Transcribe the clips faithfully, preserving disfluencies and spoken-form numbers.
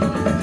You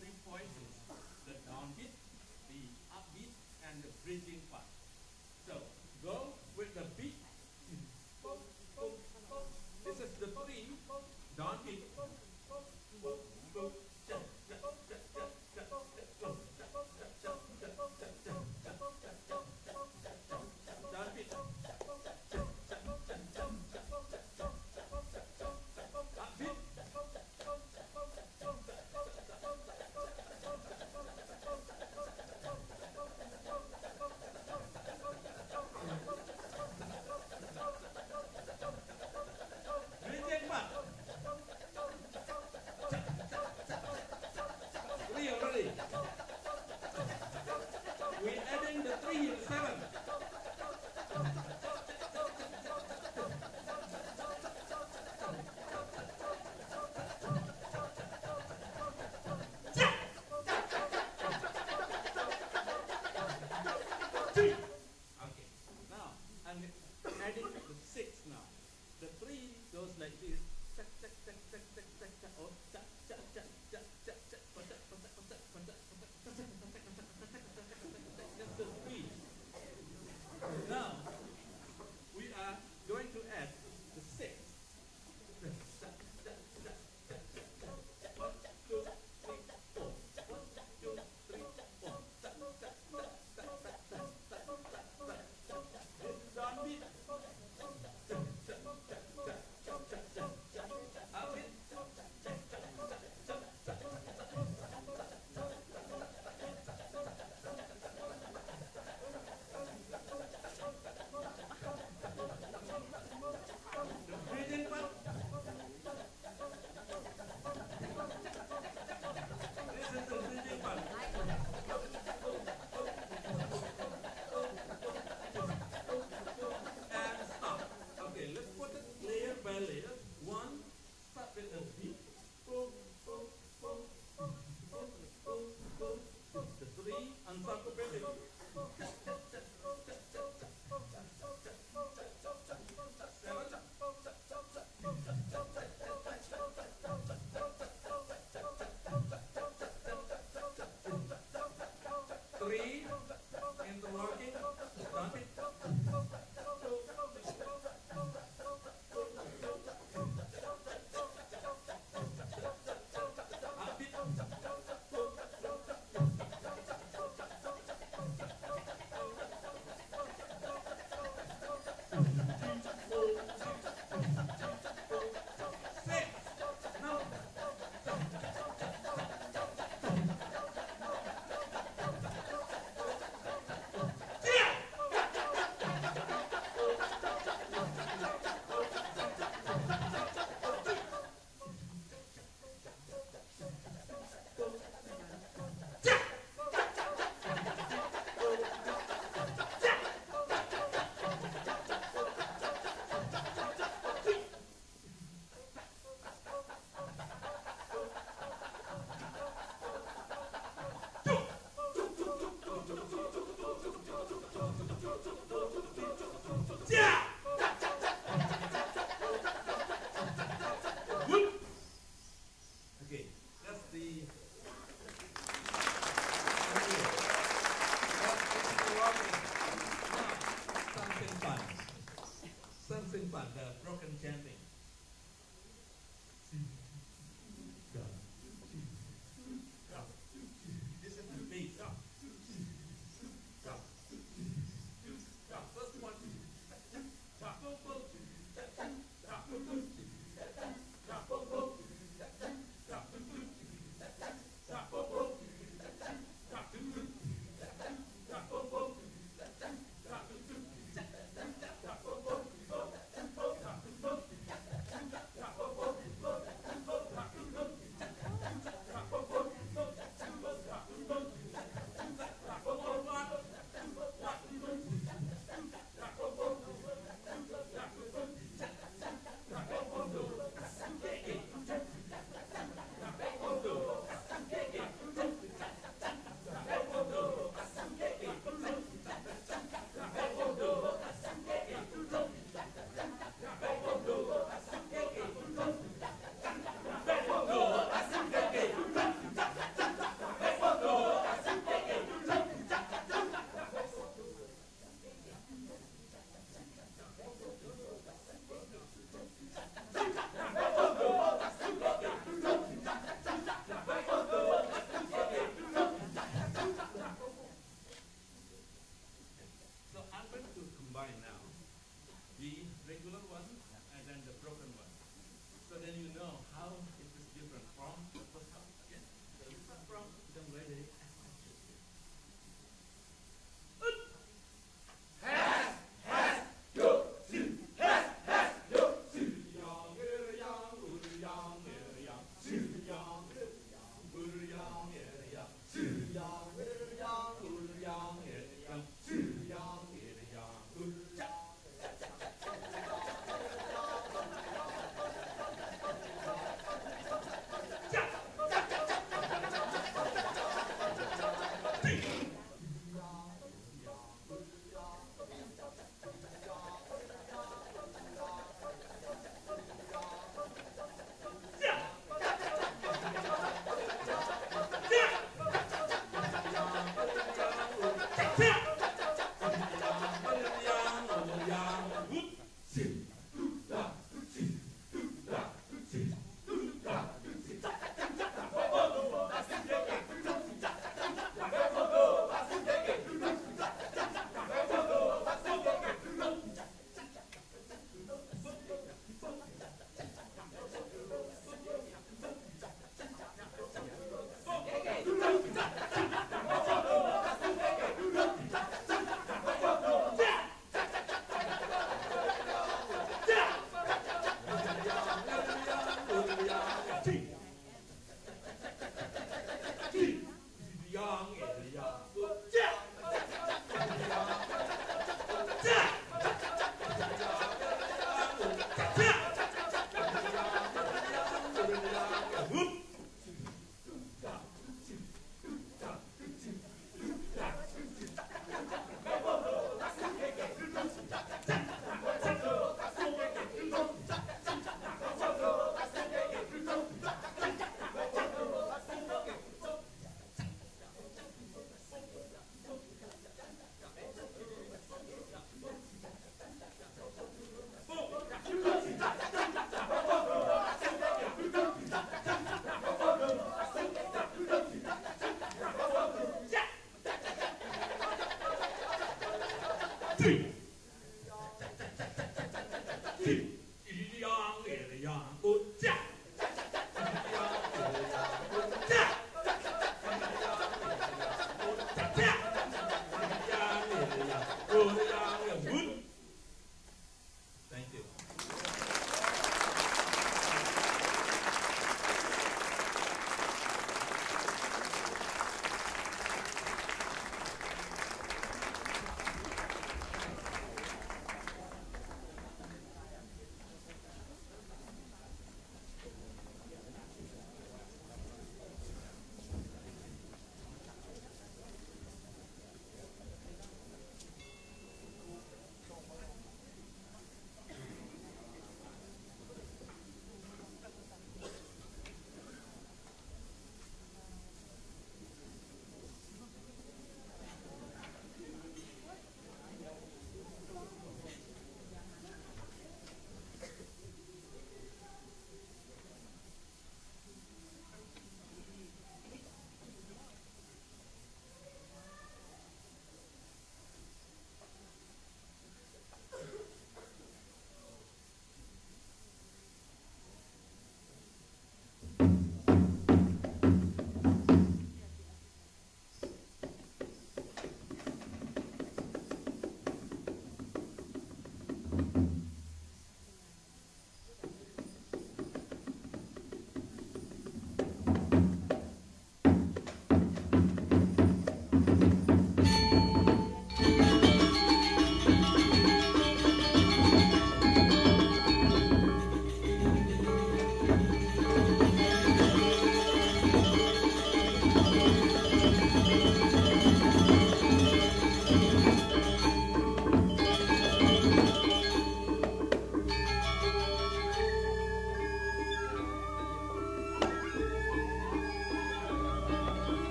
three voices: the downbeat, the upbeat, and the breathing part. So go with the beat. This is the three downbeat. Breathing part.